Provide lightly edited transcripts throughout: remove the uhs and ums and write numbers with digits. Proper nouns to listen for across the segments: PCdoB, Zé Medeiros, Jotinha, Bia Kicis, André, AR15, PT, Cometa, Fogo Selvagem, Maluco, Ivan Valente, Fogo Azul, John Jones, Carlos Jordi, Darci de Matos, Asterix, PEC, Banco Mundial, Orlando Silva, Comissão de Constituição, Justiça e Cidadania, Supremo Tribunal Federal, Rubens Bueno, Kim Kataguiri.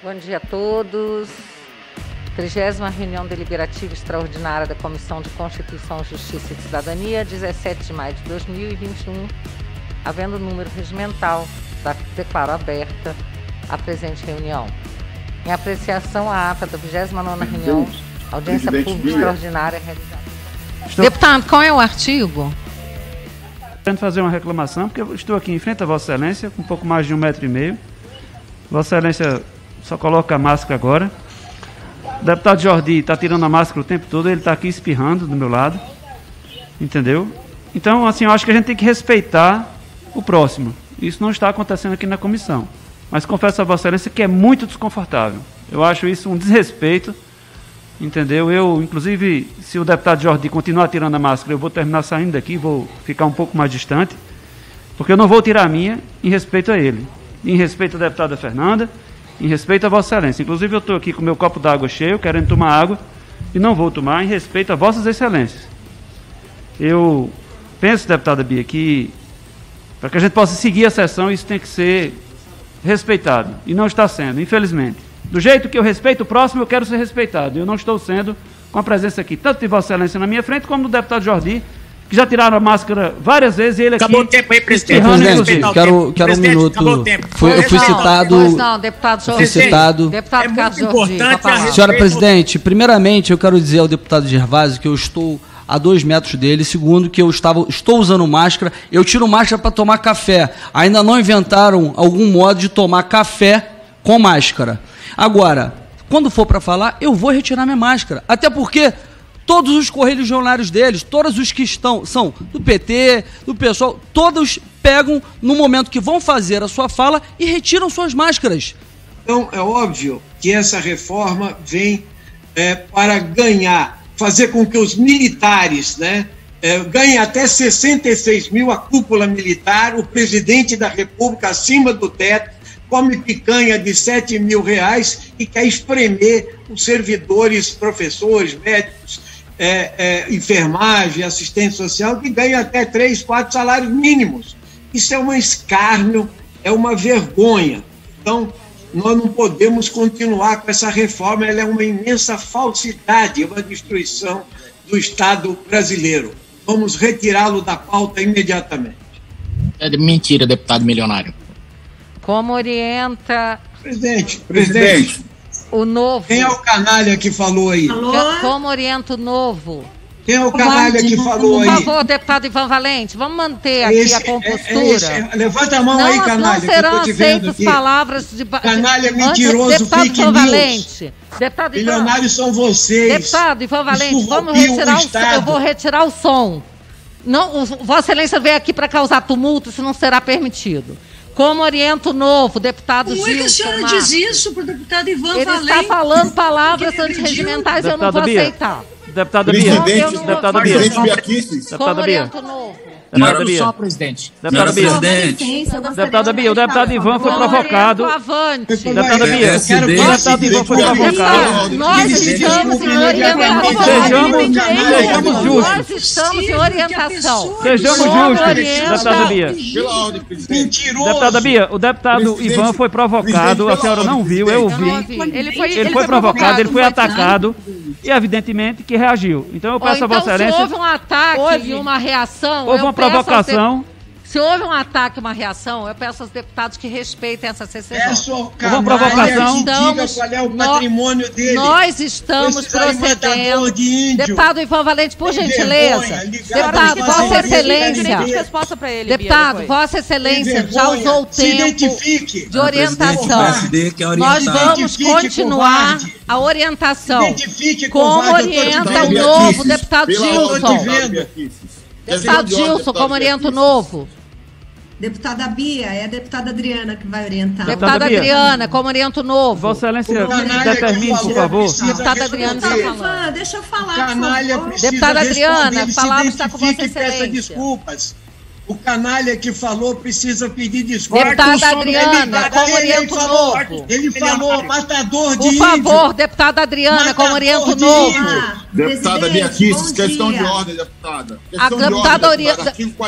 Bom dia a todos. 30ª reunião deliberativa extraordinária da Comissão de Constituição, Justiça e Cidadania, 17 de maio de 2021, havendo o número regimental, declaro aberta a presente reunião. Em apreciação à ata da 29ª reunião, audiência pública extraordinária realizada. Deputado, qual é o artigo? Estou tentando fazer uma reclamação, porque eu estou aqui em frente a Vossa Excelência, com um pouco mais de 1,5 metro. Vossa Excelência só coloca a máscara agora. O deputado Jordi está tirando a máscara o tempo todo, ele está aqui espirrando do meu lado. Entendeu? Então, assim, eu acho que a gente tem que respeitar o próximo. Isso não está acontecendo aqui na comissão. Mas confesso a Vossa Excelência que é muito desconfortável. Eu acho isso um desrespeito. Entendeu? Eu, inclusive, se o deputado Jordi continuar tirando a máscara, eu vou terminar saindo daqui, vou ficar um pouco mais distante, porque eu não vou tirar a minha em respeito a ele, em respeito à deputada Fernanda, em respeito a Vossa Excelência. Inclusive, eu estou aqui com o meu copo d'água cheio, querendo tomar água, e não vou tomar, em respeito a Vossas Excelências. Eu penso, deputada Bia, que para que a gente possa seguir a sessão, isso tem que ser respeitado, e não está sendo, infelizmente. Do jeito que eu respeito o próximo, eu quero ser respeitado. Eu não estou sendo, com a presença aqui, tanto de Vossa Excelência na minha frente, como do deputado Jordi, que já tiraram a máscara várias vezes e ele aqui... Acabou o tempo aí, presidente. Presidente, quero um minuto. Eu fui citado... Pois não, deputado Jordi. Deputado Carlos Jordi. Senhora presidente, primeiramente, eu quero dizer ao deputado Gervásio que eu estou a 2 metros dele, segundo que eu estou usando máscara, eu tiro máscara para tomar café. Ainda não inventaram algum modo de tomar café com máscara. Agora, quando for para falar, eu vou retirar minha máscara. Até porque todos os correligionários deles, todos os que são do PT, do pessoal, todos pegam no momento que vão fazer a sua fala e retiram suas máscaras. Então, é óbvio que essa reforma vem para ganhar, fazer com que os militares, né, ganhem até 66 mil a cúpula militar, o presidente da República acima do teto, come picanha de 7 mil reais e quer espremer os servidores, professores, médicos, enfermagem, assistente social, que ganham até 3, 4 salários mínimos. Isso é um escárnio, é uma vergonha. Então, nós não podemos continuar com essa reforma, ela é uma imensa falsidade, uma destruição do Estado brasileiro. Vamos retirá-lo da pauta imediatamente. É mentira, deputado milionário. Como orienta... Presidente. O novo... Quem é o canalha que falou aí? Como orienta o novo? Quem é o canalha que falou aí? Por favor, deputado Ivan Valente, vamos manter aqui a compostura. Levanta a mão aí, canalha. Não serão aceitas palavras de... Canalha mentiroso, fake news. Deputado Ivan Valente. Milionários são vocês. Deputado Ivan Valente, eu vou retirar o som. Não, Vossa Excelência veio aqui para causar tumulto, isso não será permitido. Como orienta o novo, deputado Gilson. Como é que a senhora diz isso para o deputado Ivan Valente? Ele está falando palavras antirregimentais, eu não vou aceitar. Deputada Bia. Como orienta o novo? Deputada Bia. Só, presidente. Deputada Bia, o deputado Ivan foi provocado. Deputada Bia, o deputado Ivan foi provocado. Nós estamos em orientação. Nós estamos em orientação. Sejamos justos, deputada Bia. Mentiroso. Deputada Bia, o deputado Ivan foi provocado. A senhora não viu, eu ouvi. Ele foi provocado, ele foi atacado. E evidentemente que reagiu. Então eu peço a Vossa Excelência. Se houve um ataque e uma reação. Houve uma provocação. Se houve um ataque e uma reação, eu peço aos deputados que respeitem essa CCJ. Houve uma provocação. Diga qual é o patrimônio dele. Nós estamos procedendo. Deputado Ivan Valente, por gentileza. Deputado, Vossa Excelência. Deputado, Vossa Excelência já usou o tempo de orientação. Nós vamos continuar a orientação. Como orienta o novo deputado Gilson. Deputado Gilson, como orienta o novo? Deputada Bia, é a deputada Adriana que vai orientar. Deputada Adriana, como orienta o novo? Vossa Excelência, determine, por favor. Deputada Adriana está falando. Deixa eu falar, por favor. Deputada Adriana, a palavra está com Vossa Excelência. Peça desculpas. O canalha que falou precisa pedir desculpa. Deputada Adriana, como orienta o novo? Ele falou matador de índio. Por favor, deputada Adriana, como orienta o novo? Deputada Bia Kicis, questão de ordem, deputada.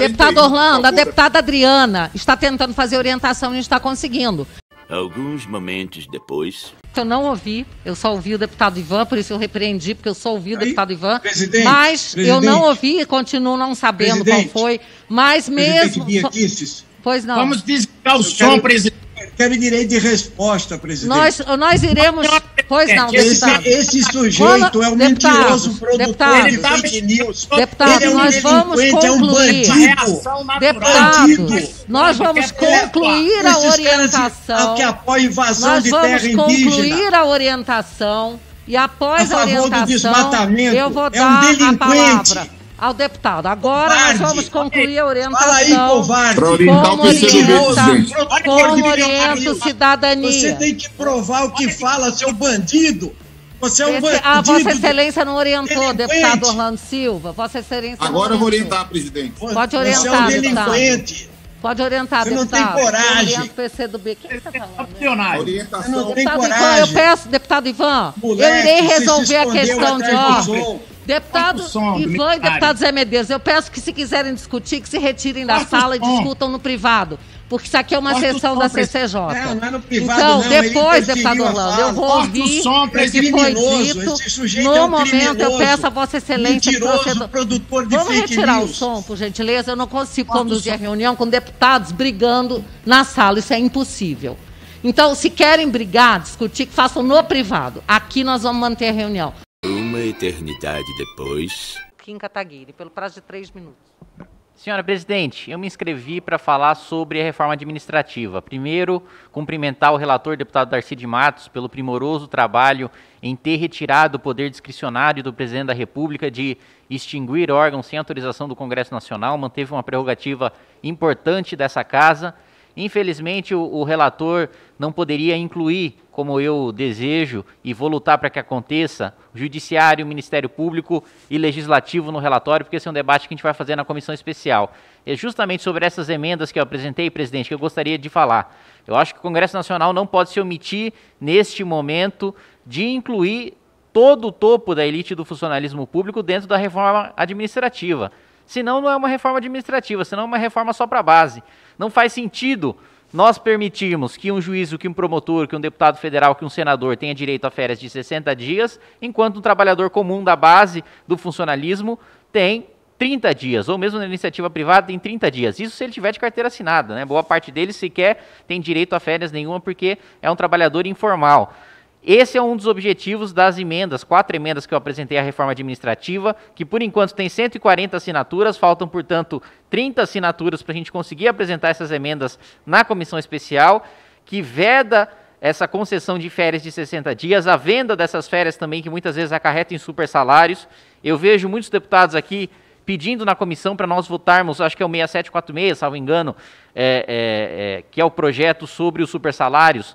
Deputado Orlando, a deputada Adriana está tentando fazer orientação e não está conseguindo. Alguns momentos depois... Eu não ouvi, eu só ouvi o deputado Ivan, por isso eu repreendi, porque eu só ouvi o deputado Ivan. Mas eu não ouvi e continuo não sabendo qual foi. Mas mesmo... Pois não. Vamos desligar o som, presidente. Quero direito de resposta, presidente. Nós iremos... Pois não, deputado. Esse sujeito é um mentiroso produtor de fake news. Deputado, nós vamos concluir. Deputado, nós vamos concluir a orientação. Que apoia invasão de terra indígena. Nós vamos concluir a orientação e após a orientação eu vou dar a palavra ao deputado. Agora covarde. Nós vamos concluir a orientação. Fala aí, covarde. Como orienta cidadania. Você tem que provar o que fala, seu bandido. Você é um bandido. Ah, Vossa Excelência não orientou, deputado Orlando Silva. Vossa Excelência não orientou. Agora eu vou orientar, presidente. Pode orientar, deputado. Você é um delinquente. Deputado. Pode orientar, você deputado. Não tem coragem. Eu oriento o PCdoB. Quem está falando? Orientação. Não tem coragem. Ivan, eu peço, deputado Ivan, moleque, eu irei resolver a questão de ordem. Deputado Ivan e deputado Zé Medeiros, eu peço que se quiserem discutir, que se retirem da sala e discutam no privado, porque isso aqui é uma sessão da CCJ. Não é no privado, então, não. Depois, deputado Orlando, eu vou ouvir o que foi dito. No momento, eu peço a Vossa Excelência... Mentiroso, produtor de fake news. Vamos retirar o som, por gentileza. Eu não consigo conduzir a reunião com deputados brigando na sala. Isso é impossível. Então, se querem brigar, discutir, que façam no privado. Aqui nós vamos manter a reunião. Uma eternidade depois... Kim Kataguiri, pelo prazo de 3 minutos. Senhora presidente, eu me inscrevi para falar sobre a reforma administrativa. Primeiro, cumprimentar o relator deputado Darci de Matos pelo primoroso trabalho em ter retirado o poder discricionário do presidente da República de extinguir órgãos sem autorização do Congresso Nacional, manteve uma prerrogativa importante dessa casa. Infelizmente, o relator não poderia incluir, como eu desejo e vou lutar para que aconteça, o Judiciário, o Ministério Público e Legislativo no relatório, porque esse é um debate que a gente vai fazer na comissão especial. É justamente sobre essas emendas que eu apresentei, presidente, que eu gostaria de falar. Eu acho que o Congresso Nacional não pode se omitir, neste momento, de incluir todo o topo da elite do funcionalismo público dentro da reforma administrativa. Senão não é uma reforma administrativa, senão é uma reforma só para a base. Não faz sentido nós permitirmos que um juízo, que um promotor, que um deputado federal, que um senador tenha direito a férias de 60 dias, enquanto um trabalhador comum da base do funcionalismo tem 30 dias, ou mesmo na iniciativa privada tem 30 dias. Isso se ele tiver de carteira assinada, né? Boa parte deles sequer tem direito a férias nenhuma porque é um trabalhador informal. Esse é um dos objetivos das emendas, 4 emendas que eu apresentei à reforma administrativa, que por enquanto tem 140 assinaturas, faltam, portanto, 30 assinaturas para a gente conseguir apresentar essas emendas na comissão especial, que veda essa concessão de férias de 60 dias, a venda dessas férias também, que muitas vezes acarreta em supersalários. Eu vejo muitos deputados aqui pedindo na comissão para nós votarmos, acho que é o 6746, salvo engano, que é o projeto sobre os supersalários,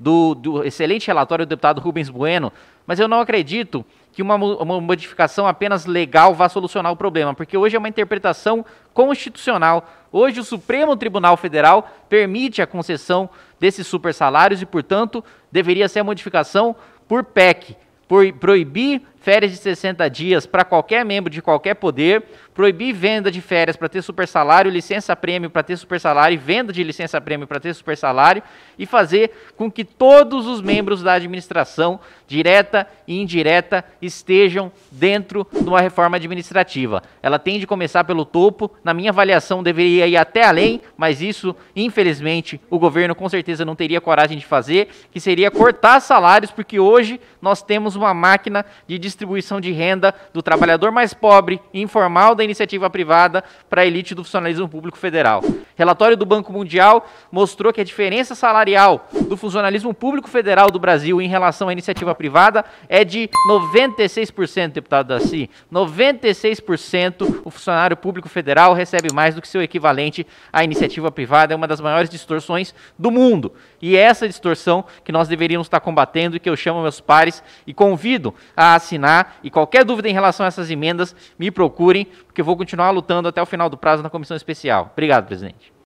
do excelente relatório do deputado Rubens Bueno, mas eu não acredito que uma modificação apenas legal vá solucionar o problema, porque hoje é uma interpretação constitucional. Hoje o Supremo Tribunal Federal permite a concessão desses supersalários e, portanto, deveria ser a modificação por PEC, por proibir férias de 60 dias para qualquer membro de qualquer poder, proibir venda de férias para ter supersalário, licença-prêmio para ter supersalário e venda de licença-prêmio para ter supersalário e fazer com que todos os membros da administração, direta e indireta, estejam dentro de uma reforma administrativa. Ela tem de começar pelo topo, na minha avaliação deveria ir até além, mas isso, infelizmente, o governo com certeza não teria coragem de fazer, que seria cortar salários, porque hoje nós temos uma máquina de distribuição de renda do trabalhador mais pobre e informal da iniciativa privada para a elite do funcionalismo público federal. Relatório do Banco Mundial mostrou que a diferença salarial do funcionalismo público federal do Brasil em relação à iniciativa privada é de 96%, deputado Darci. 96% o funcionário público federal recebe mais do que seu equivalente à iniciativa privada. É uma das maiores distorções do mundo. E é essa distorção que nós deveríamos estar combatendo e que eu chamo meus pares e convido a assinar. E qualquer dúvida em relação a essas emendas, me procurem, porque eu vou continuar lutando até o final do prazo na comissão especial. Obrigado, presidente.